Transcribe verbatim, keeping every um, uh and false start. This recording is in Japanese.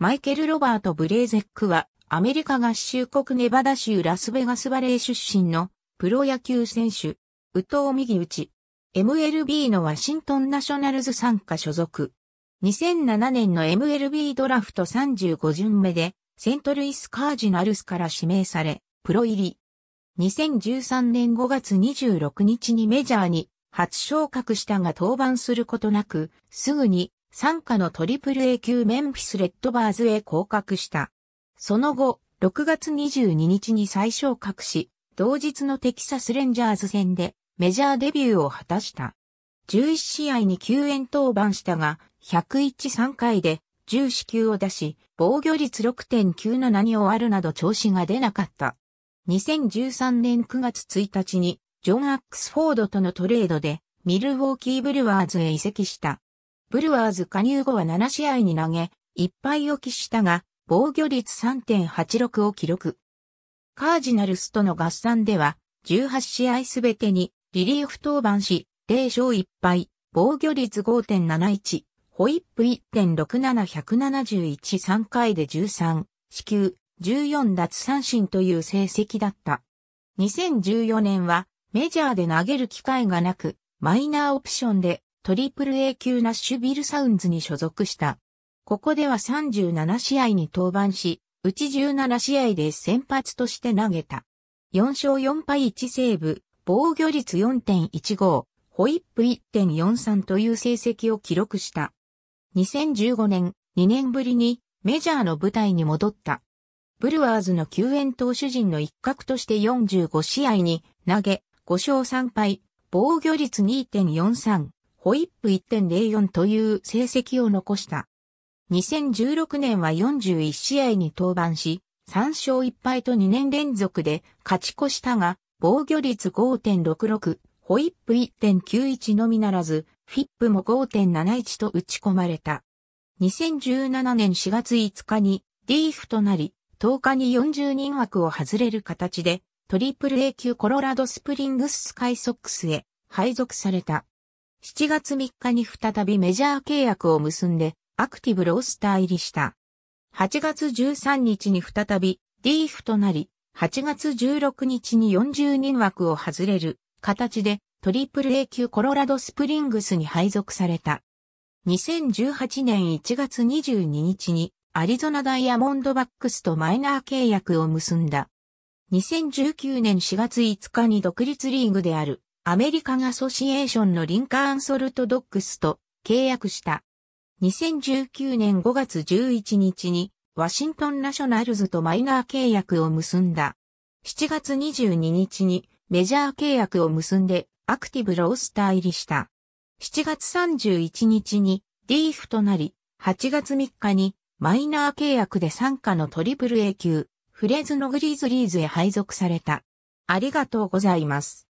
マイケル・ロバート・ブレイゼックは、アメリカ合衆国ネバダ州ラスベガスバレー出身のプロ野球選手、右投右打ち、エムエルビー のワシントンナショナルズ傘下所属。にせんななねんの エムエルビー ドラフトさんじゅうごじゅんめで、セントルイス・カージナルスから指名され、プロ入り。にせんじゅうさんねんごがつにじゅうろくにちにメジャーに初昇格したが登板することなく、すぐに、傘下のトリプル A 級メンフィス・レッドバーズへ降格した。その後、ろくがつにじゅうににちに再昇格し、同日のテキサス・レンジャーズ戦でメジャーデビューを果たした。じゅういちしあいにきゅうえん登板したが、ひゃくいちさんかいでじゅうよんきゅうを出し、防御率 ろくてんきゅうなな に終わるなど調子が出なかった。にせんじゅうさんねんくがつついたちに、ジョン・アックスフォードとのトレードで、ミルウォーキー・ブルワーズへ移籍した。ブルワーズ加入後はななしあいに投げ、いち敗を喫したが、防御率 さんてんはちろく を記録。カージナルスとの合算では、じゅうはちしあいすべてにリリーフ登板し、ゼロしょういっぱい、防御率 ごてんなないち、ホイップ いってんろくなな、ひゃくななじゅういちさんかいでじゅうさんしきゅう、じゅうよんだつさんしんという成績だった。にせんじゅうよねんはメジャーで投げる機会がなく、マイナーオプションで、トリプル A 級ナッシュビルサウンズに所属した。ここではさんじゅうななしあいに登板し、うちじゅうななしあいで先発として投げた。よんしょうよんぱいいちセーブ、防御率 よんてんいちご、ホイップ いってんよんさん という成績を記録した。にせんじゅうごねん、にねんぶりにメジャーの舞台に戻った。ブルワーズのきゅうえん投手陣の一角としてよんじゅうごしあいに投げ、ごしょうさんぱい、防御率 にてんよんさん。ホイップ いってんゼロよん という成績を残した。にせんじゅうろくねんはよんじゅういちしあいに登板し、さんしょういっぱいとにねんれんぞくで勝ち越したが、防御率 ごてんろくろく、ホイップ いってんきゅういち のみならず、フィップも ごてんなないち と打ち込まれた。にせんじゅうななねんしがついつかに ディーエフ となり、とおかによんじゅうにんわくを外れる形で、トリプル A 級コロラドスプリングススカイソックスへ配属された。しちがつみっかに再びメジャー契約を結んでアクティブロースター入りした。はちがつじゅうさんにちに再び ディーエフ となり、はちがつじゅうろくにちによんじゅうにんわくを外れる形でトリプル A 級コロラドスプリングスに配属された。にせんじゅうはちねんいちがつにじゅうににちにアリゾナダイヤモンドバックスとマイナー契約を結んだ。にせんじゅうきゅうねんしがついつかに独立リーグである。アメリカンアソシエーションのリンカーンソルトドッグスと契約した。にせんじゅうきゅうねんごがつじゅういちにちにワシントンナショナルズとマイナー契約を結んだ。しちがつにじゅうににちにメジャー契約を結んでアクティブロースター入りした。しちがつさんじゅういちにちに ディーエフ となり、はちがつみっかにマイナー契約で傘下のトリプル A 級フレズノグリズリーズへ配属された。ありがとうございます。